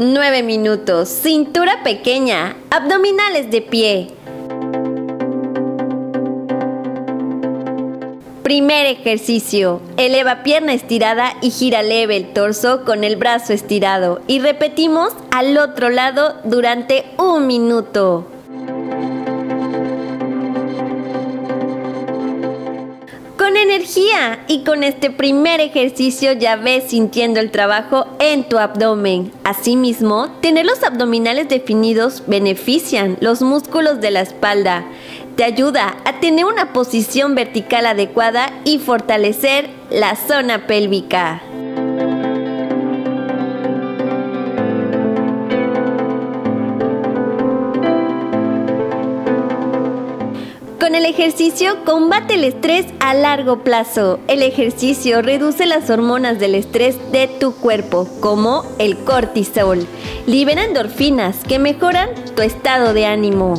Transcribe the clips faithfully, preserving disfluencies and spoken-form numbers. nueve minutos, cintura pequeña, abdominales de pie. Primer ejercicio, eleva pierna estirada y gira leve el torso con el brazo estirado y repetimos al otro lado durante un minuto. Con energía y con este primer ejercicio ya ves sintiendo el trabajo en tu abdomen. Asimismo, tener los abdominales definidos benefician los músculos de la espalda. Te ayuda a tener una posición vertical adecuada y fortalecer la zona pélvica. Con el ejercicio combate el estrés a largo plazo. El ejercicio reduce las hormonas del estrés de tu cuerpo, como el cortisol. Libera endorfinas que mejoran tu estado de ánimo.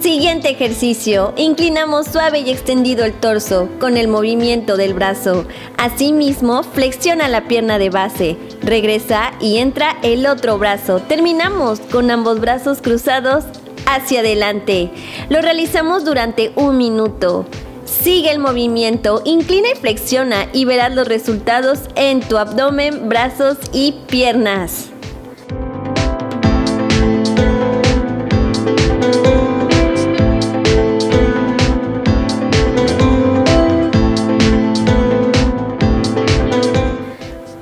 Siguiente ejercicio, inclinamos suave y extendido el torso con el movimiento del brazo. Asimismo, flexiona la pierna de base, regresa y entra el otro brazo. Terminamos con ambos brazos cruzados hacia adelante. Lo realizamos durante un minuto. Sigue el movimiento, inclina y flexiona y verás los resultados en tu abdomen, brazos y piernas.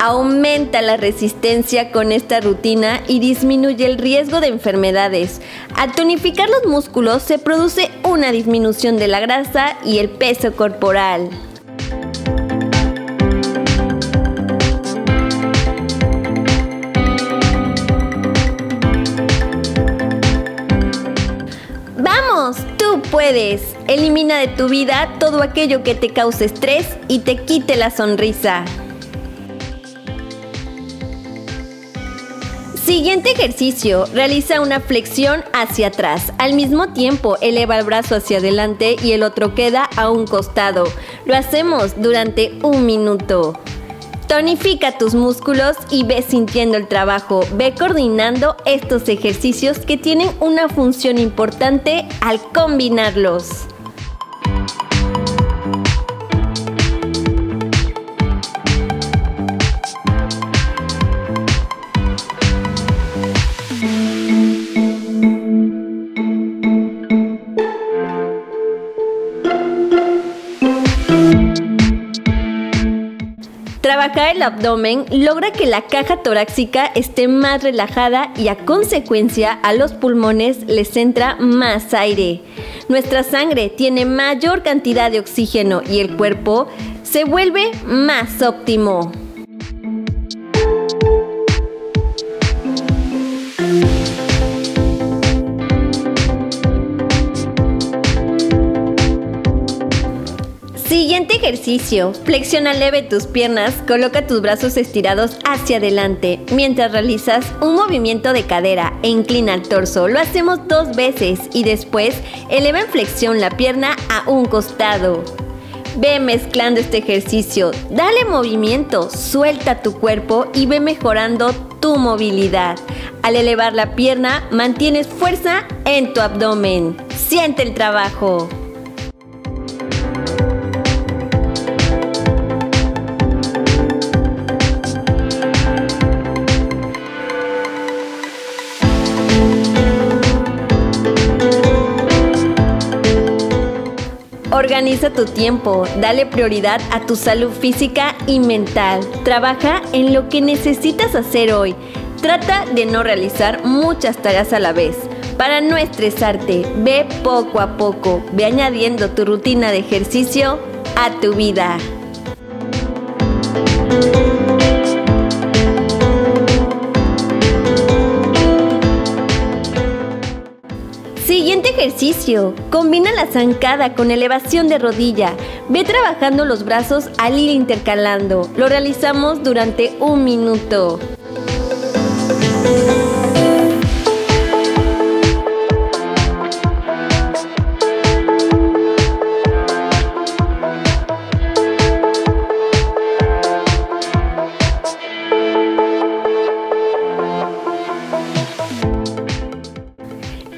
Aumenta la resistencia con esta rutina y disminuye el riesgo de enfermedades. Al tonificar los músculos se produce una disminución de la grasa y el peso corporal. ¡Vamos! ¡Tú puedes! Elimina de tu vida todo aquello que te cause estrés y te quite la sonrisa. Siguiente ejercicio, realiza una flexión hacia atrás. Al mismo tiempo, eleva el brazo hacia adelante y el otro queda a un costado. Lo hacemos durante un minuto. Tonifica tus músculos y ve sintiendo el trabajo. Ve coordinando estos ejercicios que tienen una función importante al combinarlos. Trabajar el abdomen logra que la caja torácica esté más relajada y a consecuencia a los pulmones les entra más aire. Nuestra sangre tiene mayor cantidad de oxígeno y el cuerpo se vuelve más óptimo. Siguiente ejercicio, flexiona leve tus piernas, coloca tus brazos estirados hacia adelante mientras realizas un movimiento de cadera e inclina el torso. Lo hacemos dos veces y después eleva en flexión la pierna a un costado. Ve mezclando este ejercicio, dale movimiento, suelta tu cuerpo y ve mejorando tu movilidad. Al elevar la pierna mantienes fuerza en tu abdomen. Siente el trabajo. Organiza tu tiempo, dale prioridad a tu salud física y mental. Trabaja en lo que necesitas hacer hoy. Trata de no realizar muchas tareas a la vez. Para no estresarte, ve poco a poco, ve añadiendo tu rutina de ejercicio a tu vida. Siguiente ejercicio, combina la zancada con elevación de rodilla. Ve trabajando los brazos al ir intercalando. Lo realizamos durante un minuto.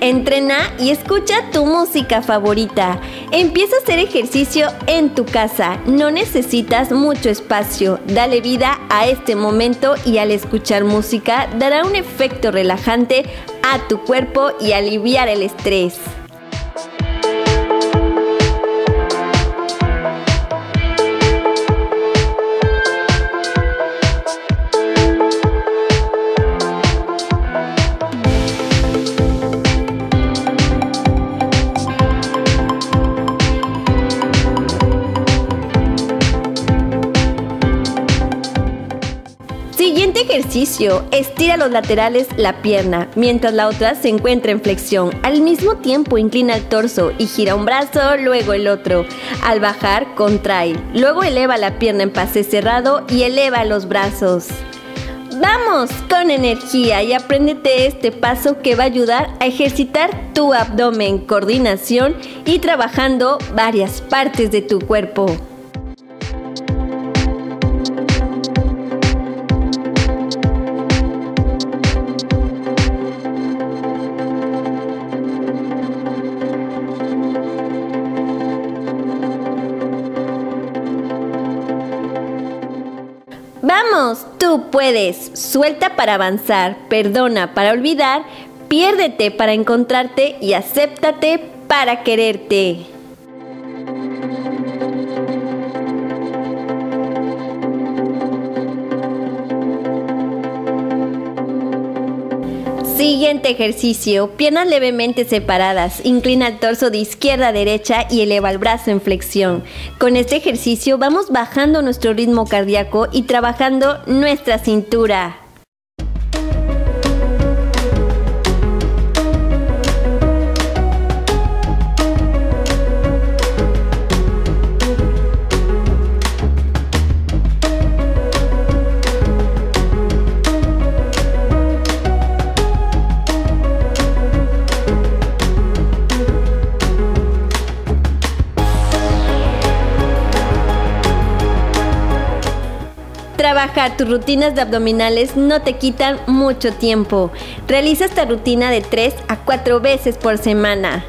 Entrena y escucha tu música favorita. Empieza a hacer ejercicio en tu casa. No necesitas mucho espacio. Dale vida a este momento y al escuchar música dará un efecto relajante a tu cuerpo y aliviar el estrés. Siguiente ejercicio, estira los laterales la pierna, mientras la otra se encuentra en flexión. Al mismo tiempo inclina el torso y gira un brazo, luego el otro. Al bajar, contrae. Luego eleva la pierna en pase cerrado y eleva los brazos. ¡Vamos con energía! Y apréndete este paso que va a ayudar a ejercitar tu abdomen, coordinación y trabajando varias partes de tu cuerpo. ¡Vamos! ¡Tú puedes! Suelta para avanzar, perdona para olvidar, piérdete para encontrarte y acéptate para quererte. Siguiente ejercicio, piernas levemente separadas, inclina el torso de izquierda a derecha y eleva el brazo en flexión. Con este ejercicio vamos bajando nuestro ritmo cardíaco y trabajando nuestra cintura. Trabajar tus rutinas de abdominales no te quitan mucho tiempo. Realiza esta rutina de tres a cuatro veces por semana.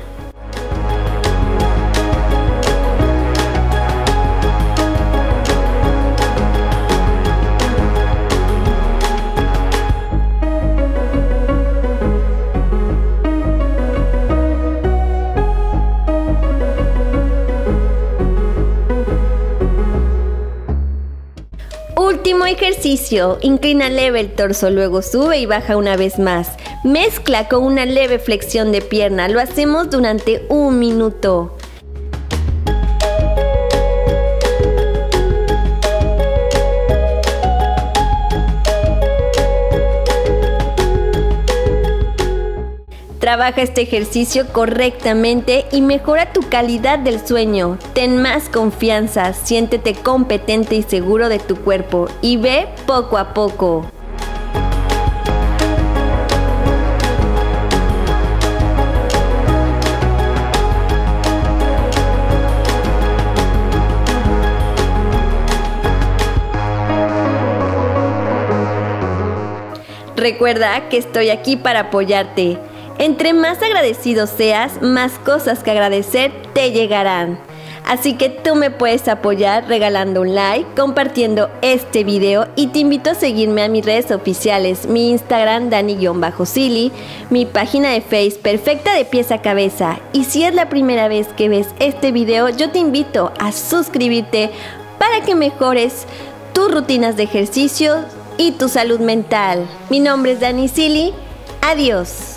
Último ejercicio, inclina leve el torso, luego sube y baja una vez más. Mezcla con una leve flexión de pierna, lo hacemos durante un minuto. Trabaja este ejercicio correctamente y mejora tu calidad del sueño. Ten más confianza, siéntete competente y seguro de tu cuerpo y ve poco a poco. Recuerda que estoy aquí para apoyarte. Entre más agradecido seas, más cosas que agradecer te llegarán. Así que tú me puedes apoyar regalando un like, compartiendo este video y te invito a seguirme a mis redes oficiales, mi Instagram Dani Zilli, mi página de Facebook Perfecta de Pies a Cabeza. Y si es la primera vez que ves este video, yo te invito a suscribirte para que mejores tus rutinas de ejercicio y tu salud mental. Mi nombre es Dani Zilli, adiós.